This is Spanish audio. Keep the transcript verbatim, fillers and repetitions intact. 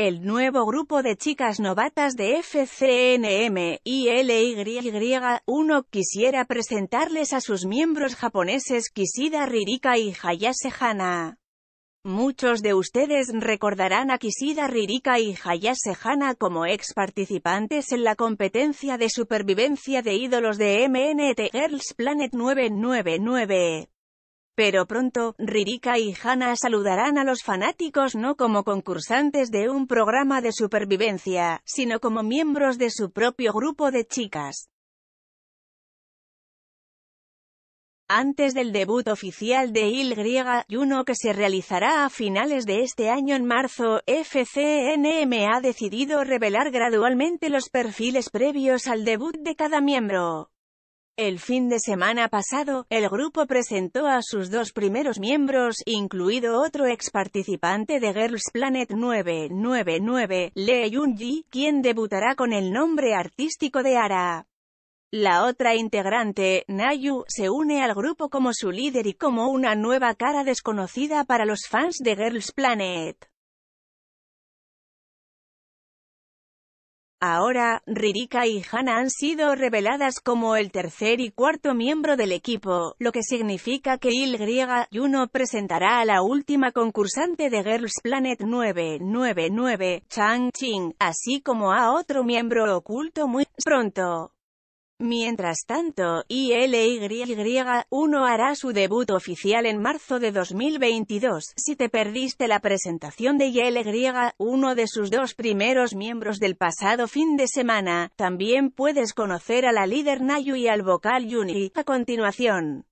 El nuevo grupo de chicas novatas de F C N M, I L Y uno, quisiera presentarles a sus miembros japoneses Kishida Ririka y Hayase Hana. Muchos de ustedes recordarán a Kishida Ririka y Hayase Hana como ex participantes en la competencia de supervivencia de ídolos de M N T Girls Planet nueve nueve nueve. Pero pronto, Ririka y Hana saludarán a los fanáticos no como concursantes de un programa de supervivencia, sino como miembros de su propio grupo de chicas. Antes del debut oficial de I L Y uno que se realizará a finales de este año en marzo, F C N M ha decidido revelar gradualmente los perfiles previos al debut de cada miembro. El fin de semana pasado, el grupo presentó a sus dos primeros miembros, incluido otro ex participante de Girls Planet nueve nueve nueve, Lee Yun-ji, quien debutará con el nombre artístico de Ara. La otra integrante, Nayu, se une al grupo como su líder y como una nueva cara desconocida para los fans de Girls Planet. Ahora, Ririka y Hana han sido reveladas como el tercer y cuarto miembro del equipo, lo que significa que I L Y uno presentará a la última concursante de Girls Planet nueve nueve nueve, Changqing, así como a otro miembro oculto muy pronto. Mientras tanto, I L Y uno hará su debut oficial en marzo de dos mil veintidós. Si te perdiste la presentación de I L Y uno, uno de sus dos primeros miembros del pasado fin de semana, también puedes conocer a la líder Nayu y al vocal Yuni a continuación.